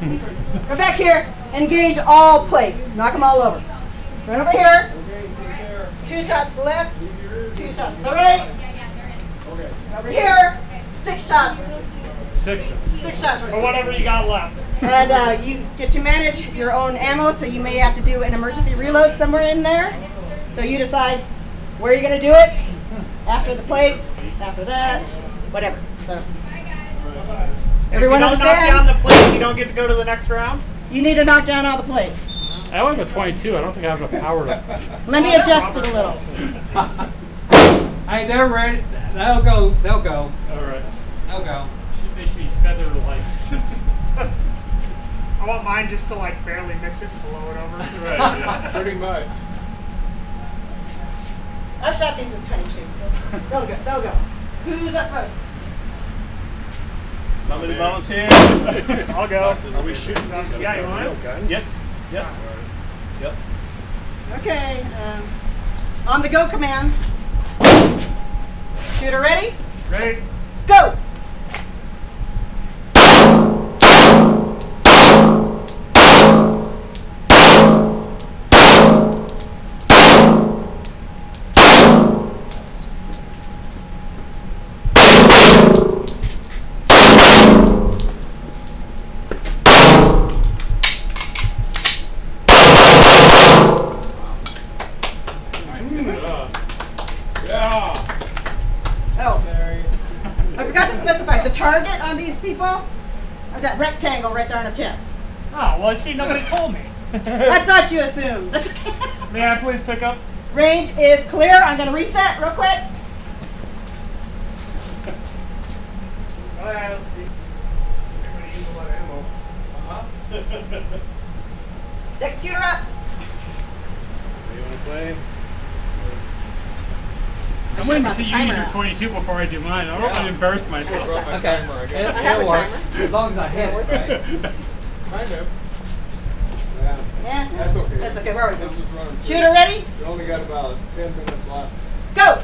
Go back here. Engage all plates. Knock them all over. Run over here. Two shots left. Two shots to the right. Over here. Six shots. Six shots. Or whatever you got left. And you get to manage your own ammo, so you may have to do an emergency reload somewhere in there. So you decide where you're going to do it, after the plates, after that, whatever. So everyone understand? If you don't knock down the plates, you don't get to go to the next round? You need to knock down all the plates. I only have a 22. I don't think I have enough power to... Let me adjust it a little. Hey, they're ready. They'll go. They'll go. All right. They'll go. They should be feather-like. I want mine just to like barely miss it and blow it over. Right, yeah. Pretty much. I've shot these with 22. They'll go. They'll go. Who's up first? Somebody volunteer. I'll go. Are we shooting these real guns? Yep. Yep. Yep. Okay. On the go command. Shooter ready? Ready. Go. I see, nobody told me. I thought you assumed. May I please pick up? Range is clear. I'm going to reset real quick. All right, let's see. You're going to use a lot of ammo. Uh-huh. Next shooter up. You want to play? I'm waiting to see you use your 22 before I do mine. I don't want to embarrass myself. Okay. I have a timer. As long as I hit, right? Kind of. Yeah, that's okay. That's okay. We're already going. Shooter ready? You only got about 10 minutes left. Go!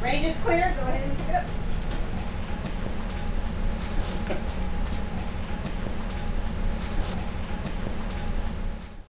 Range is clear. Go ahead and pick it up.